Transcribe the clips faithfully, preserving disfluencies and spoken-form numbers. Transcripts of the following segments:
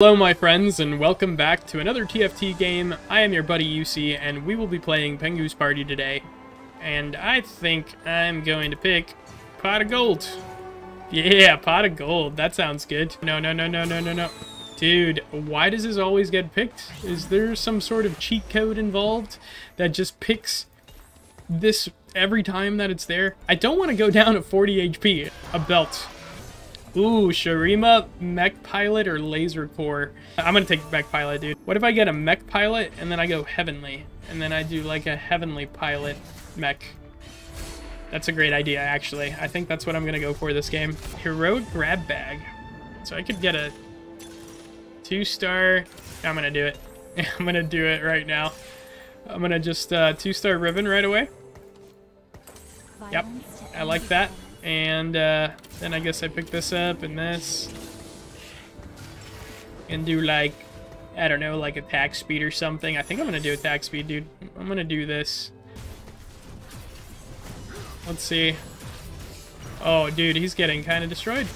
Hello my friends, and welcome back to another T F T game. I am your buddy U C, and we will be playing Pengu's Party today. And I think I'm going to pick Pot of Gold. Yeah, Pot of Gold. That sounds good. No, no, no, no, no, no, no. Dude, why does this always get picked? Is there some sort of cheat code involved that just picks this every time that it's there? I don't want to go down at forty H P. A belt. Ooh, Shurima, mech pilot, or laser core? I'm gonna take mech pilot, dude. What if I get a mech pilot and then I go heavenly? And then I do like a heavenly pilot mech. That's a great idea, actually. I think that's what I'm gonna go for this game. Heroic grab bag. So I could get a two star. I'm gonna do it. I'm gonna do it right now. I'm gonna just uh, two star Riven right away. Yep, I like that. And uh, then I guess I pick this up and this. And do like, I don't know, like attack speed or something. I think I'm going to do attack speed, dude. I'm going to do this. Let's see. Oh, dude, he's getting kind of destroyed.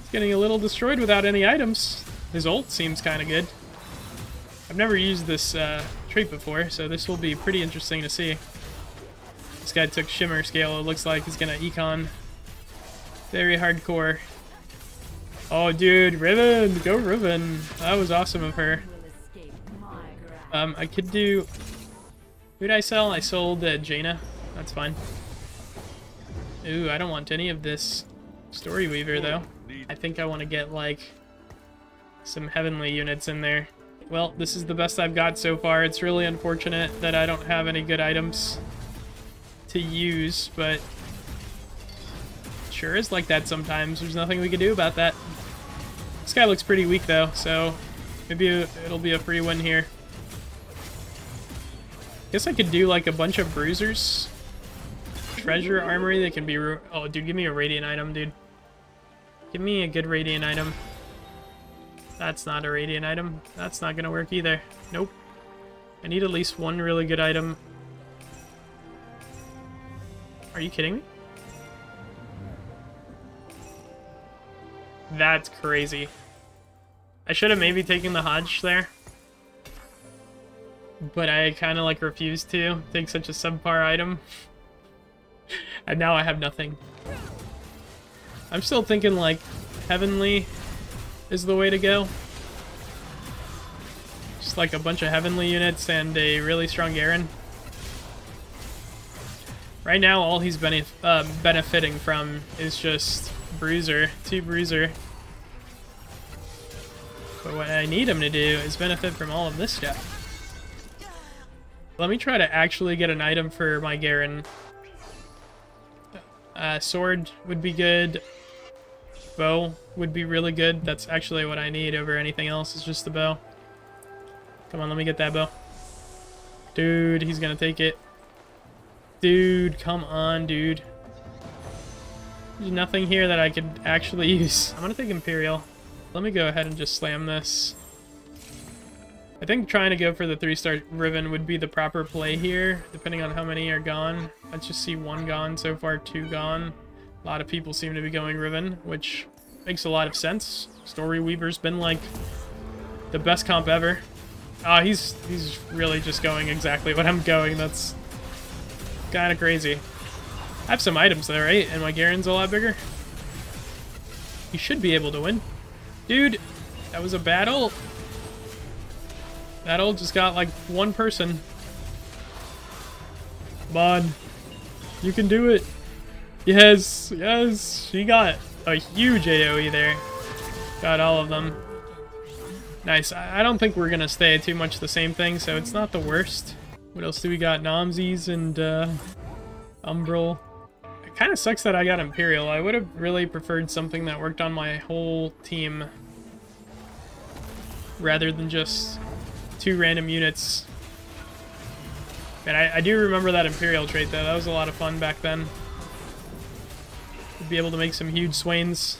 He's getting a little destroyed without any items. His ult seems kind of good. I've never used this uh, trait before, so this will be pretty interesting to see. This guy took Shimmer Scale, it looks like he's gonna econ. Very hardcore. Oh dude, Riven! Go Riven! That was awesome of her. Um, I could do... Who did I sell? I sold uh, Jaina. That's fine. Ooh, I don't want any of this Story Weaver though. I think I want to get like... some Heavenly units in there. Well, this is the best I've got so far. It's really unfortunate that I don't have any good items to use, but sure is like that sometimes. There's nothing we can do about that. This guy looks pretty weak though, so maybe it'll be a free win here. Guess I could do like a bunch of bruisers. Treasure armory, they can be... Oh dude, give me a radiant item, dude. Give me a good radiant item. That's not a radiant item. That's not gonna work either. Nope. I need at least one really good item. Are you kidding me? That's crazy. I should have maybe taken the Hodge there. But I kind of like refused to take such a subpar item. And now I have nothing. I'm still thinking like Heavenly is the way to go. Just like a bunch of Heavenly units and a really strong Garen. Right now, all he's benef uh, benefiting from is just Bruiser, two Bruiser. But what I need him to do is benefit from all of this stuff. Let me try to actually get an item for my Garen. Uh, sword would be good. Bow would be really good. That's actually what I need over anything else, is just the bow. Come on, let me get that bow. Dude, he's gonna take it. Dude, come on, dude. There's nothing here that I could actually use. I'm gonna take Imperial. Let me go ahead and just slam this. I think trying to go for the three-star Riven would be the proper play here, depending on how many are gone. Let's just see one gone so far, two gone. A lot of people seem to be going Riven, which makes a lot of sense. Story Weaver's been, like, the best comp ever. Ah, uh, he's, he's really just going exactly what I'm going. That's... kind of crazy. I have some items though, right? And my Garen's a lot bigger. You should be able to win. Dude, that was a bad ult. That ult just got like one person. Come on. You can do it. Yes, yes. She got a huge AoE there. Got all of them. Nice. I don't think we're going to stay too much the same thing, so it's not the worst. What else do we got? Nomzies and uh, Umbral. It kind of sucks that I got Imperial. I would have really preferred something that worked on my whole team rather than just two random units. And I, I do remember that Imperial trait, though. That was a lot of fun back then. We'd be able to make some huge Swains.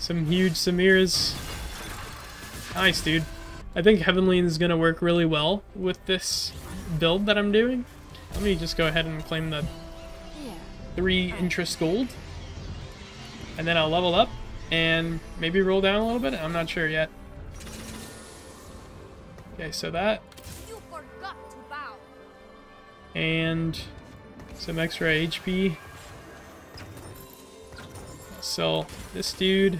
Some huge Samiras. Nice, dude. I think Heavenly is going to work really well with this build that I'm doing. Let me just go ahead and claim the three interest gold. And then I'll level up and maybe roll down a little bit. I'm not sure yet. Okay, so that. You forgot to bow. And some extra H P. So this dude,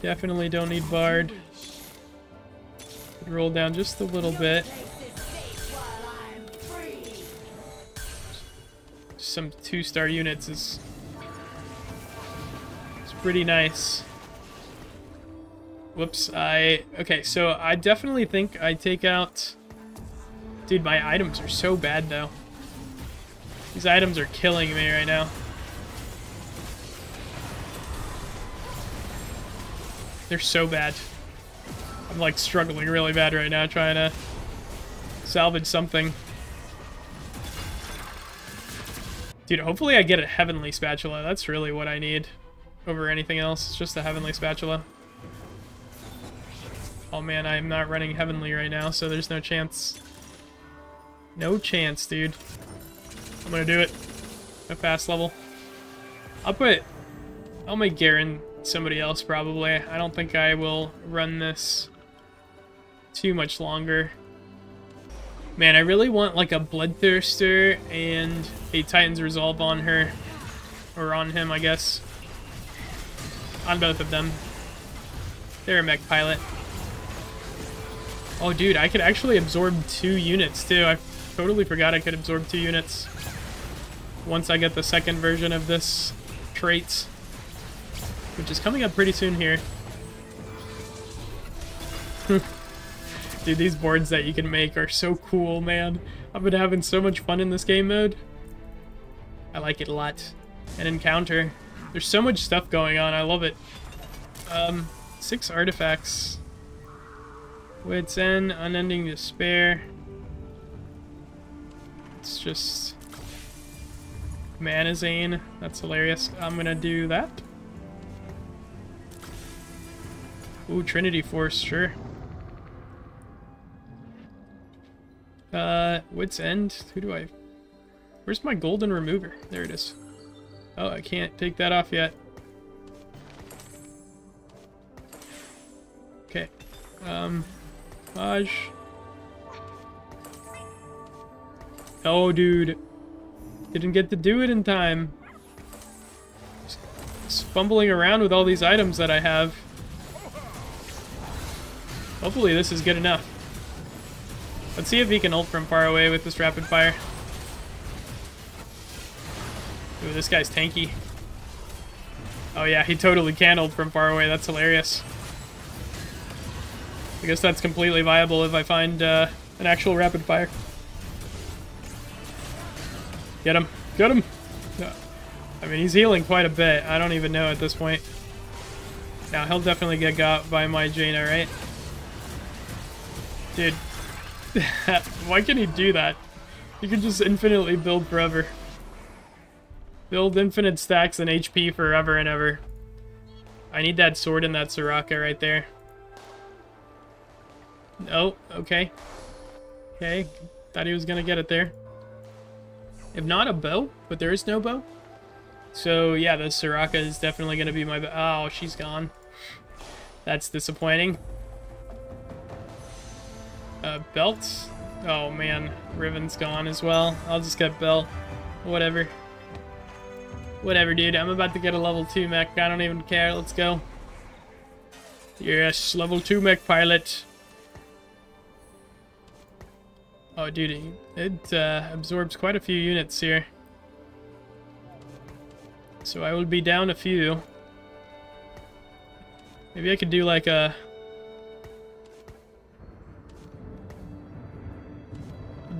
definitely don't need Bard. Roll down just a little bit. Some two-star units is it's pretty nice. Whoops, I okay, so I definitely think I take out. Dude, my items are so bad though. These items are killing me right now. They're so bad. I'm like struggling really bad right now trying to salvage something. Dude, hopefully I get a Heavenly Spatula. That's really what I need over anything else. It's just a Heavenly Spatula. Oh man, I'm not running Heavenly right now, so there's no chance. No chance, dude. I'm gonna do it. A fast level. I'll put... I'll make Garen somebody else, probably. I don't think I will run this too much longer. Man, I really want like a Bloodthirster and a Titan's Resolve on her. Or on him, I guess. On both of them. They're a mech pilot. Oh, dude, I could actually absorb two units, too. I totally forgot I could absorb two units. Once I get the second version of this trait. Which is coming up pretty soon here. Dude, these boards that you can make are so cool, man. I've been having so much fun in this game mode. I like it a lot. An encounter. There's so much stuff going on. I love it. Um, six artifacts. Wits End, Unending Despair. It's just... Manazane. That's hilarious. I'm gonna do that. Ooh, Trinity Force, sure. Uh, Wits End? Who do I... Where's my golden remover? There it is. Oh, I can't take that off yet. Okay. Um, Maj. Oh, dude. Didn't get to do it in time. Just fumbling around with all these items that I have. Hopefully this is good enough. Let's see if he can ult from far away with this rapid fire. Ooh, this guy's tanky. Oh yeah, he totally can ult from far away. That's hilarious. I guess that's completely viable if I find uh, an actual rapid fire. Get him. Get him! No. I mean, he's healing quite a bit. I don't even know at this point. Now, he'll definitely get got by my Jaina, right? Dude. Why can he do that? You can just infinitely build forever. Build infinite stacks and H P forever and ever. I need that sword and that Soraka right there. Oh, okay. Okay, thought he was gonna get it there. If not, a bow, but there is no bow. So yeah, the Soraka is definitely gonna be my bow. Oh, she's gone. That's disappointing. Uh, belt? Oh man, Riven's gone as well. I'll just get belt. Whatever. Whatever, dude. I'm about to get a level two mech. I don't even care. Let's go. Yes, level two mech pilot. Oh, dude, it uh, absorbs quite a few units here. So I will be down a few. Maybe I could do like a...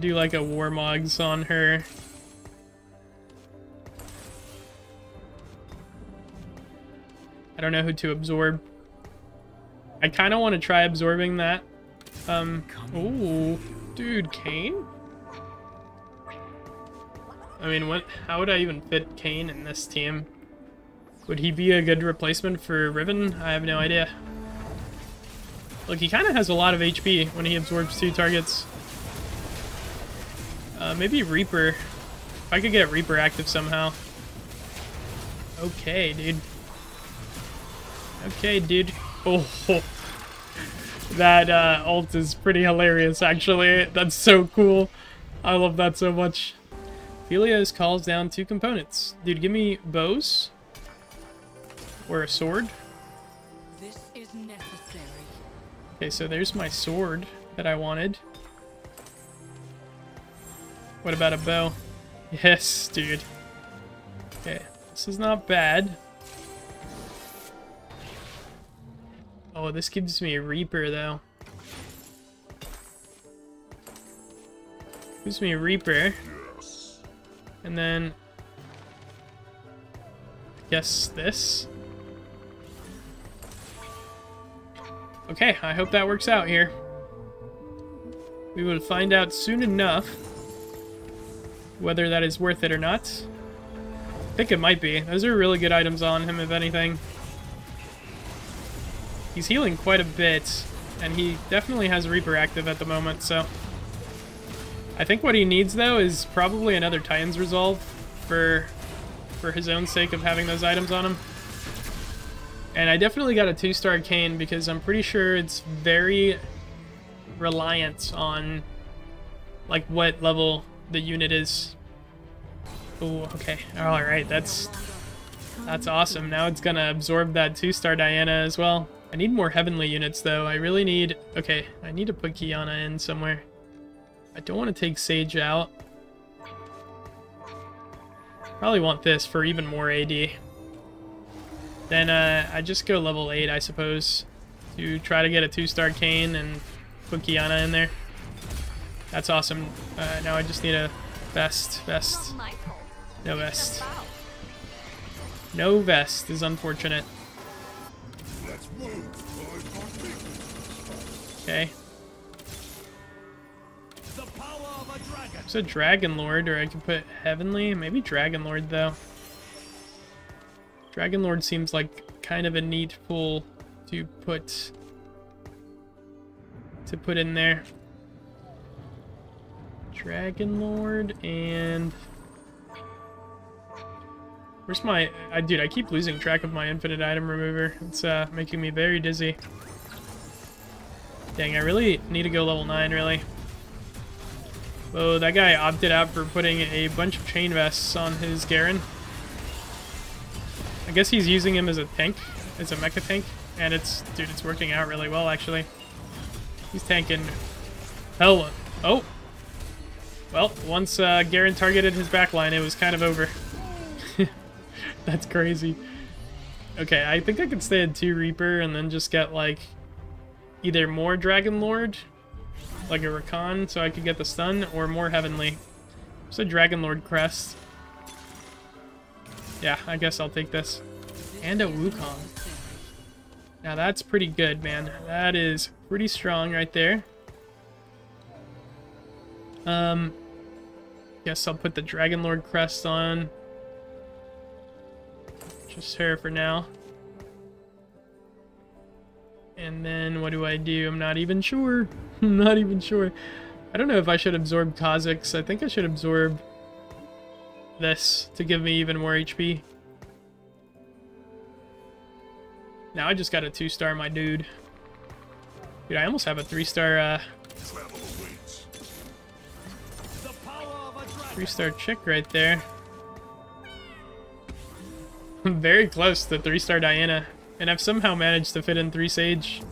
do like a Warmogs on her. I don't know who to absorb. I kind of want to try absorbing that. Um, ooh... Dude, Kayn? I mean, what? How would I even fit Kayn in this team? Would he be a good replacement for Riven? I have no idea. Look, he kind of has a lot of H P when he absorbs two targets. Uh, maybe Reaper. If I could get Reaper active somehow. Okay, dude. Okay, dude. Oh, that uh, ult is pretty hilarious, actually. That's so cool. I love that so much. Felios calls down two components. Dude, give me bows. Or a sword. This is necessary. Okay, so there's my sword that I wanted. What about a bow? Yes, dude. Okay, this is not bad. Oh, this gives me a Reaper, though. Gives me a Reaper. Yes. And then... I guess this. Okay, I hope that works out here. We will find out soon enough whether that is worth it or not. I think it might be. Those are really good items on him, if anything. He's healing quite a bit, and he definitely has Reaper active at the moment, so... I think what he needs, though, is probably another Titan's Resolve for for his own sake of having those items on him. And I definitely got a two-star Kayn because I'm pretty sure it's very reliant on, like, what level the unit is. Ooh, okay. Alright, that's, that's awesome. Now it's gonna absorb that two-star Diana as well. I need more Heavenly units, though. I really need... Okay, I need to put Qiyana in somewhere. I don't want to take Sage out. Probably want this for even more A D. Then uh, I just go level eight, I suppose, to try to get a two-star Kayn and put Qiyana in there. That's awesome. Uh, now I just need a vest. Vest. No vest. No vest is unfortunate. Okay. It's a Dragonlord, or I could put Heavenly. Maybe Dragonlord, though. Dragonlord seems like kind of a neat pull to put to put in there. Dragonlord and where's my I dude? I keep losing track of my infinite item remover. It's uh, making me very dizzy. Dang, I really need to go level nine, really. Oh, that guy opted out for putting a bunch of chain vests on his Garen. I guess he's using him as a tank, as a mecha tank, and it's, dude, it's working out really well, actually. He's tanking hella. Oh! Well, once uh, Garen targeted his backline, it was kind of over. That's crazy. Okay, I think I could stay at two Reaper and then just get, like, either more Dragonlord, like a Rakan, so I could get the stun, or more Heavenly. It's a Dragonlord crest. Yeah, I guess I'll take this. And a Wukong. Now that's pretty good, man. That is pretty strong right there. Um, guess I'll put the Dragonlord crest on. Just her for now. And then what do I do? I'm not even sure. I'm not even sure. I don't know if I should absorb Kha'Zix. I think I should absorb this to give me even more H P. Now I just got a two-star, my dude. Dude, I almost have a three-star, uh... three-star chick right there. I'm very close to three-star Diana. And I've somehow managed to fit in three Sage.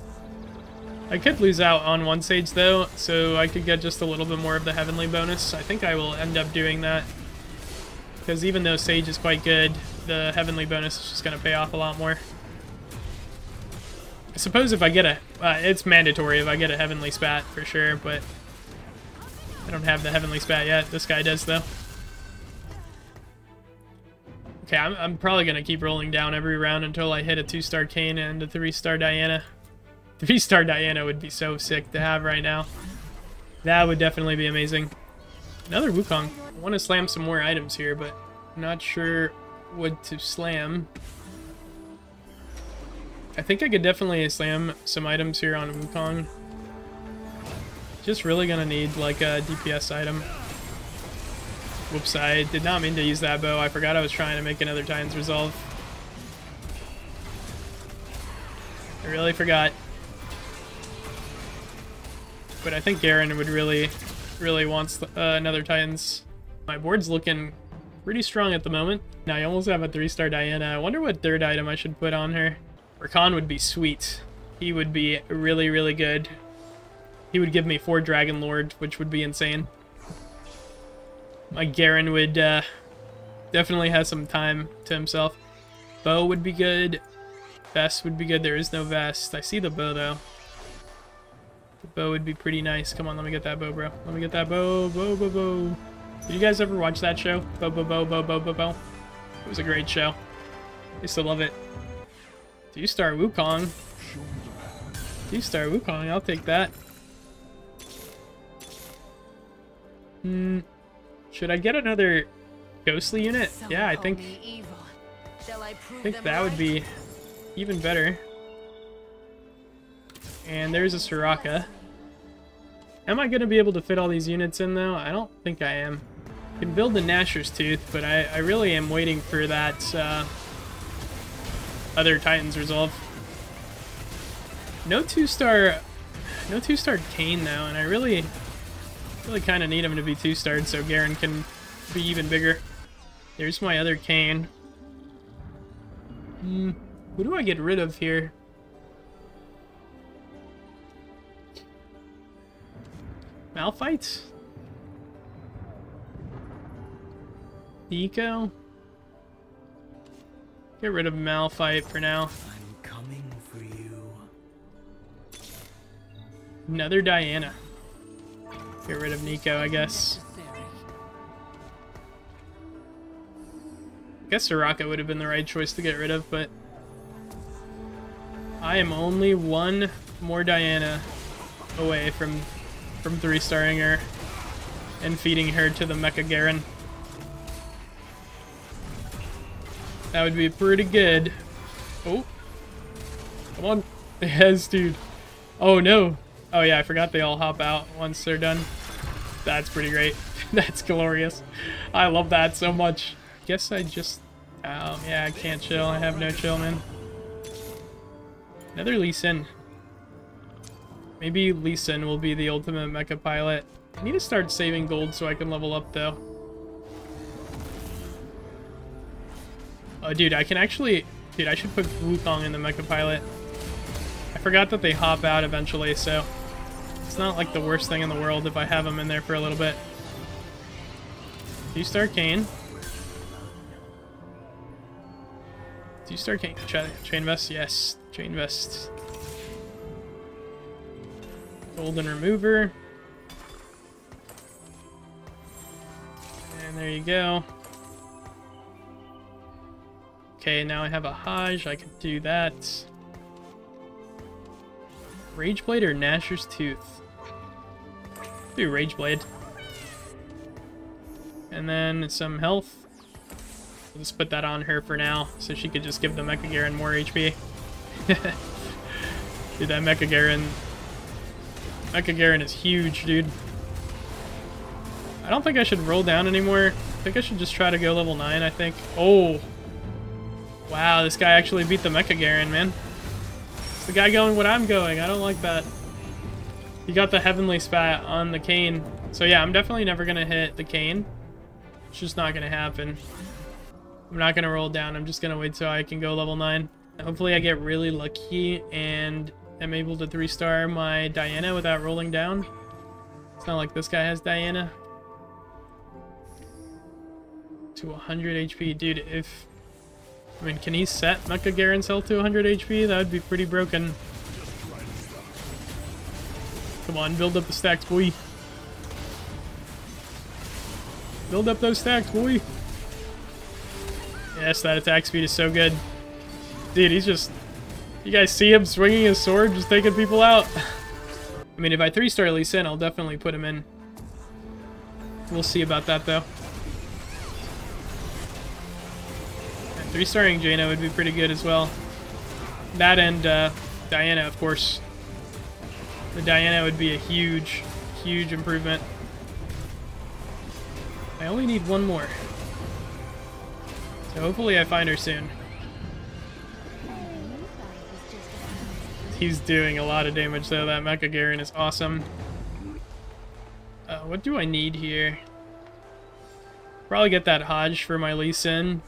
I could lose out on one Sage, though, so I could get just a little bit more of the Heavenly bonus. I think I will end up doing that. Because even though Sage is quite good, the Heavenly bonus is just going to pay off a lot more. I suppose if I get a... Uh, it's mandatory if I get a Heavenly Spat, for sure, but... I don't have the Heavenly Spat yet. This guy does, though. Okay, I'm, I'm probably going to keep rolling down every round until I hit a two-star Kayn and a three-star Diana. Three-star Diana would be so sick to have right now. That would definitely be amazing. Another Wukong. I want to slam some more items here, but I'm not sure what to slam. I think I could definitely slam some items here on Wukong. Just really going to need, like, a D P S item. Whoops, I did not mean to use that bow. I forgot I was trying to make another Titan's Resolve. I really forgot. But I think Garen would really, really want uh, another Titans. My board's looking pretty strong at the moment. Now I almost have a three-star Diana. I wonder what third item I should put on her. Rakan would be sweet. He would be really, really good. He would give me four Dragonlord, which would be insane. My Garen would uh, definitely have some time to himself. Bow would be good. Vest would be good. There is no vest. I see the bow, though. The bow would be pretty nice. Come on, let me get that bow, bro. Let me get that bow. Bow, bow, bow. Did you guys ever watch that show? Bow, bow, bow, bow, bow, bow, bow. It was a great show. I used to love it. Two-star Wukong. Two-star Wukong. I'll take that. Hmm. Should I get another ghostly unit? Yeah, I think... I think that would be even better. And there's a Soraka. Am I going to be able to fit all these units in, though? I don't think I am. I can build the Nasher's Tooth, but I, I really am waiting for that uh, other Titan's Resolve. No two-star... No two-star Kayn, though, and I really... really kind of need him to be two-starred so Garen can be even bigger. There's my other Kayn. Hmm, who do I get rid of here? Malphite? Eco? Get rid of Malphite for now. I'm coming for you. Another Diana. Get rid of Nico, I guess. I guess Soraka would have been the right choice to get rid of, but... I am only one more Diana away from from three-starring her and feeding her to the Mecha-Garen. That would be pretty good. Oh. Come on. Yes, dude. Oh, no. Oh yeah, I forgot they all hop out once they're done. That's pretty great. That's glorious. I love that so much. Guess I just... Oh, yeah, I can't chill. I have no chill, man. Another Lee Sin. Maybe Lee Sin will be the ultimate mecha pilot. I need to start saving gold so I can level up, though. Oh, dude, I can actually... Dude, I should put Wukong in the mecha pilot. I forgot that they hop out eventually, so... It's not like the worst thing in the world if I have them in there for a little bit. Two-star Kayn. Two-star Kayn. Chain vest, yes. Chain vest. Golden remover. And there you go. Okay, now I have a Hajj. I can do that. Rageblade or Nasher's Tooth? Do Rageblade. And then some health. I'll just put that on her for now, so she could just give the Mecha-Garen more H P. Dude, that Mecha-Garen... Mecha-Garen is huge, dude. I don't think I should roll down anymore. I think I should just try to go level nine, I think. Oh! Wow, this guy actually beat the Mecha-Garen, man. The guy going what I'm going. I don't like that. You got the Heavenly Spat on the Kayn. So yeah, I'm definitely never going to hit the Kayn. It's just not going to happen. I'm not going to roll down. I'm just going to wait till I can go level nine. Hopefully I get really lucky and I'm able to three-star my Diana without rolling down. It's not like this guy has Diana. To one hundred H P. Dude, if... I mean, can he set Mecha-Garen's health to one hundred H P? That would be pretty broken. Come on, build up the stacks, boy. Build up those stacks, boy. Yes, that attack speed is so good. Dude, he's just... You guys see him swinging his sword, just taking people out? I mean, if I three-star Lee Sin, I'll definitely put him in. We'll see about that, though. Three-starring Jaina would be pretty good as well. That and uh, Diana, of course. The Diana would be a huge, huge improvement. I only need one more. So hopefully I find her soon. he's doing a lot of damage though. That Mecha-Garen is awesome. Uh, what do I need here? Probably get that Hodge for my Lee Sin.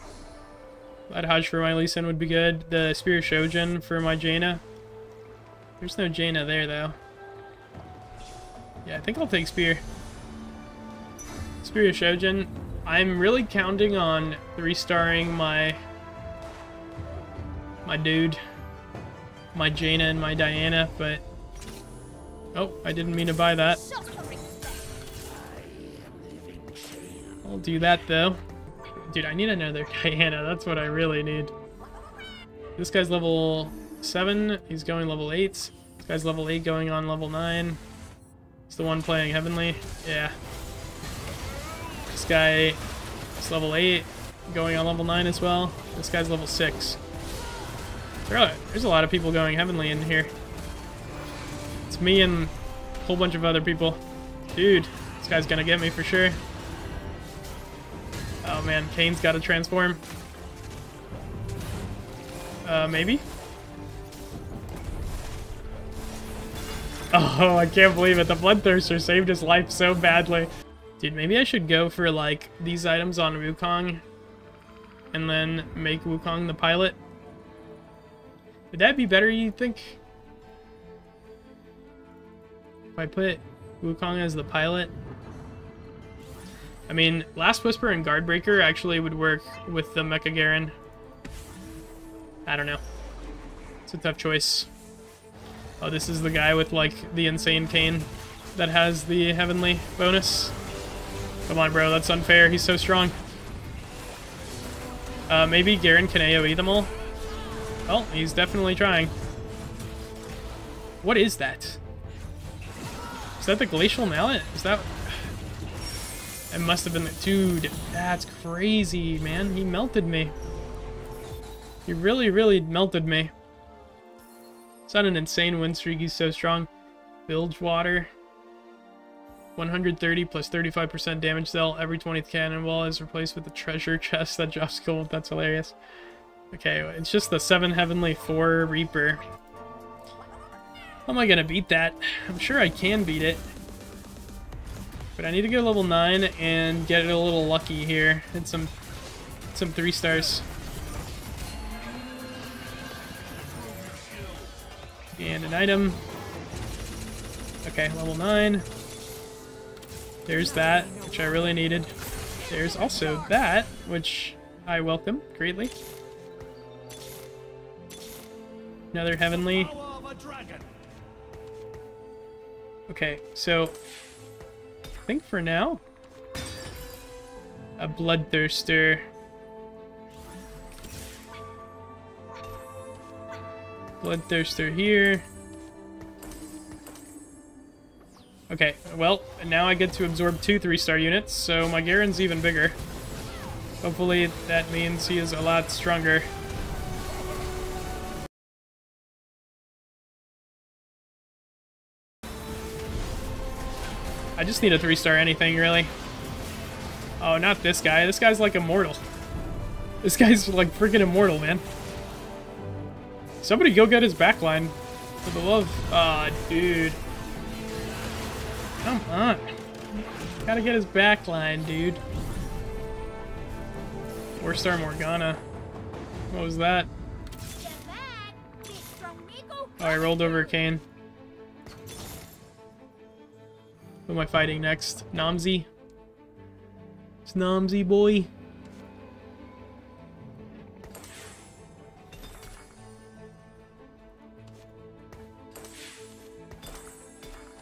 That Hodge for my Lee Sin would be good. The Spear of Shojin for my Jaina. There's no Jaina there though. Yeah, I think I'll take Spear. Spear of Shojin. I'm really counting on three-starring my my dude. My Jaina and my Diana, but... Oh, I didn't mean to buy that. I'll do that, though. Dude, I need another Diana. That's what I really need. This guy's level seven. He's going level eight. This guy's level eight going on level nine. It's the one playing Heavenly. Yeah. This guy is level eight. Going on level nine as well. This guy's level six. There's a lot of people going Heavenly in here. It's me and a whole bunch of other people. Dude, this guy's gonna get me for sure. Oh man, Kayn's gotta transform. Uh, maybe? Oh, I can't believe it. The Bloodthirster saved his life so badly. Dude, maybe I should go for, like, these items on Wukong. And then make Wukong the pilot. Would that be better, you think? If I put Wukong as the pilot? I mean, Last Whisper and Guardbreaker actually would work with the Mecha-Garen. I don't know. It's a tough choice. Oh, this is the guy with, like, the insane cane that has the Heavenly bonus. Come on, bro, that's unfair. He's so strong. Uh, maybe Garen can A O E them all. Oh, he's definitely trying. What is that? Is that the Glacial Mallet? Is that... It must have been the... Dude, that's crazy, man. He melted me. He really, really melted me. It's not an insane win streak. He's so strong. Bilge Water. one hundred thirty plus thirty-five percent damage dealt. Every twentieth cannonball is replaced with a treasure chest that drops gold. That's hilarious. Okay, it's just the seven Heavenly, four Reaper. How am I gonna beat that? I'm sure I can beat it. But I need to go level nine and get it a little lucky here. Hit some, some three stars. And an item. Okay, level nine. There's that, which I really needed. There's also that, which I welcome greatly. Another Heavenly. Okay, so I think for now, a Bloodthirster. Bloodthirster here. Okay, well, now I get to absorb two three-star units, so my Garen's even bigger. Hopefully that means he is a lot stronger. I just need a three-star anything, really. Oh, not this guy. This guy's, like, immortal. This guy's, like, freaking immortal, man. Somebody go get his backline. For the love. Aw, oh, dude. Come on. Gotta get his backline, dude. Four-star Morgana. What was that? Oh, I rolled over a Kayn. Who am I fighting next? Namzi? It's Namzi, boy.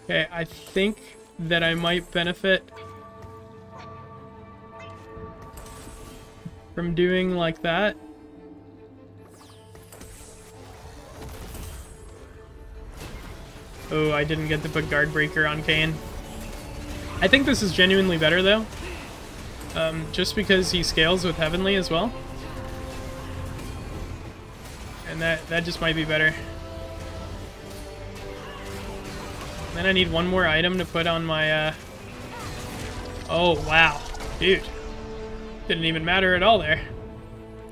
Okay, I think that I might benefit from doing like that. Oh, I didn't get to put Guardbreaker on Kayn. I think this is genuinely better, though. Um, just because he scales with Heavenly as well. And that, that just might be better. And then I need one more item to put on my... Uh... Oh, wow. Dude. Didn't even matter at all there.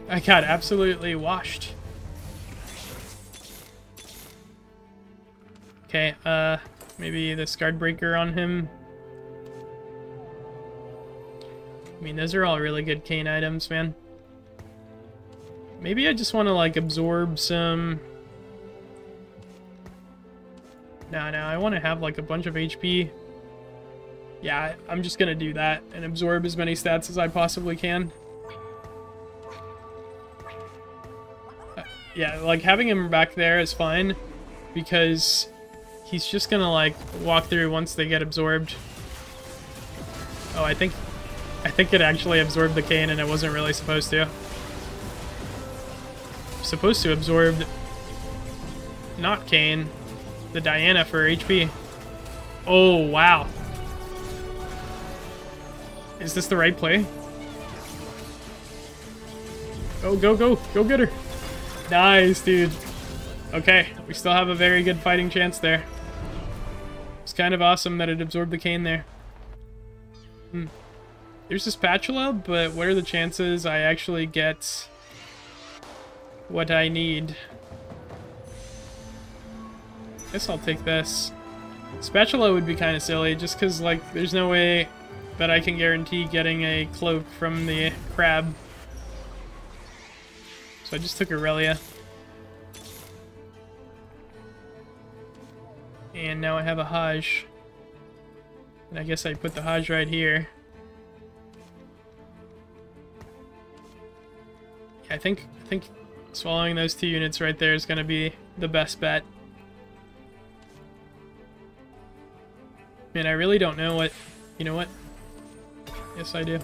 I got absolutely washed. Okay, uh, maybe this Guardbreaker on him. I mean, those are all really good Kayn items, man. Maybe I just want to, like, absorb some... No, no, I want to have, like, a bunch of H P. Yeah, I'm just going to do that and absorb as many stats as I possibly can. Uh, yeah, like, having him back there is fine, because he's just going to, like, walk through once they get absorbed. Oh, I think... I think it actually absorbed the Kayn, and it wasn't really supposed to. Supposed to absorb... Not Kayn. The Diana for H P. Oh, wow. Is this the right play? Go, go, go. Go get her. Nice, dude. Okay, we still have a very good fighting chance there. It's kind of awesome that it absorbed the Kayn there. Hmm. There's a spatula, but what are the chances I actually get what I need? Guess I'll take this. Spatula would be kind of silly, just because, like, there's no way that I can guarantee getting a cloak from the crab. So I just took Aurelia. And now I have a Haj. And I guess I put the Haj right here. Yeah, I think, I think swallowing those two units right there is going to be the best bet. Man, I really don't know what... You know what? Yes, I do.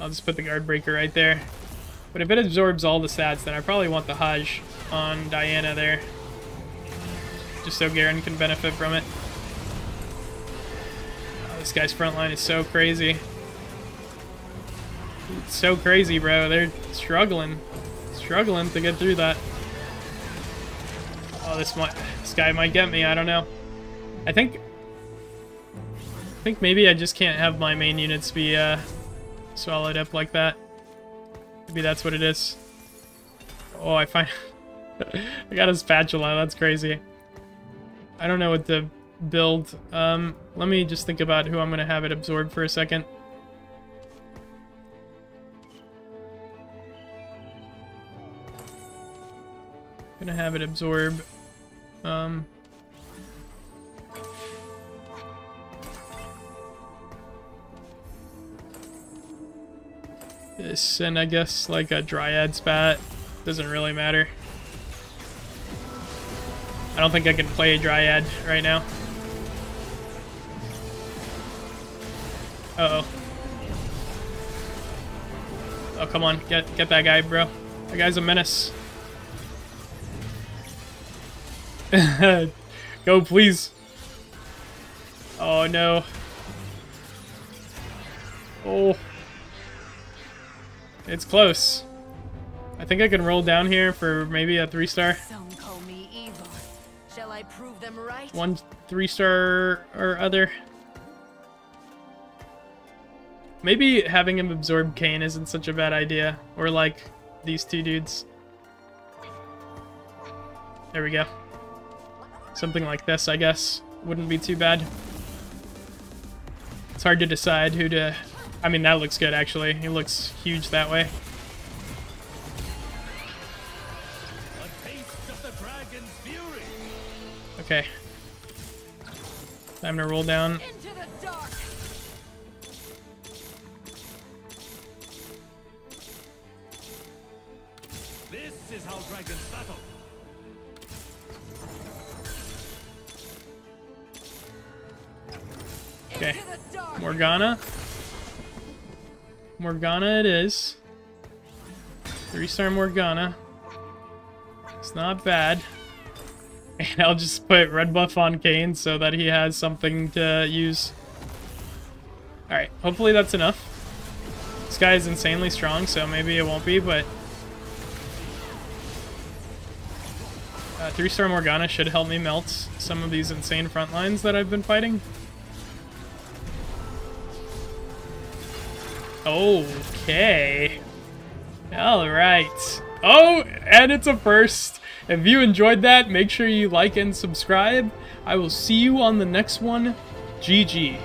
I'll just put the Guardbreaker right there. But if it absorbs all the stats, then I probably want the Haj on Diana there. Just so Garen can benefit from it. Oh, this guy's front line is so crazy. It's so crazy, bro. They're struggling. Struggling to get through that. Oh, this might, this guy might get me. I don't know. I think, I think maybe I just can't have my main units be uh, swallowed up like that. Maybe that's what it is. Oh, I find I got a spatula. That's crazy. I don't know what to build. Um, let me just think about who I'm gonna have it absorb for a second. I'm gonna have it absorb. Um, this, and I guess like a Dryad Spat doesn't really matter. I don't think I can play a Dryad right now. Uh oh. Oh, come on, get get that guy, bro. That guy's a menace. Go, please. Oh, no. Oh. It's close. I think I can roll down here for maybe a three-star. Some call me evil. Shall I prove them right? One three-star or other. Maybe having him absorb Kayn isn't such a bad idea. Or, like, these two dudes. There we go. Something like this, I guess, wouldn't be too bad. It's hard to decide who to... I mean, that looks good, actually. He looks huge that way. A taste of the dragon's fury. Okay. Time to roll down. Into the dark. This is how dragons battle. Okay, Morgana. Morgana it is. Three-star Morgana. It's not bad. And I'll just put red buff on Kayn so that he has something to use. Alright, hopefully that's enough. This guy is insanely strong, so maybe it won't be, but... Uh, three-star Morgana should help me melt some of these insane front lines that I've been fighting. Okay. Alright. Oh, and it's a first. If you enjoyed that, make sure you like and subscribe. I will see you on the next one. G G.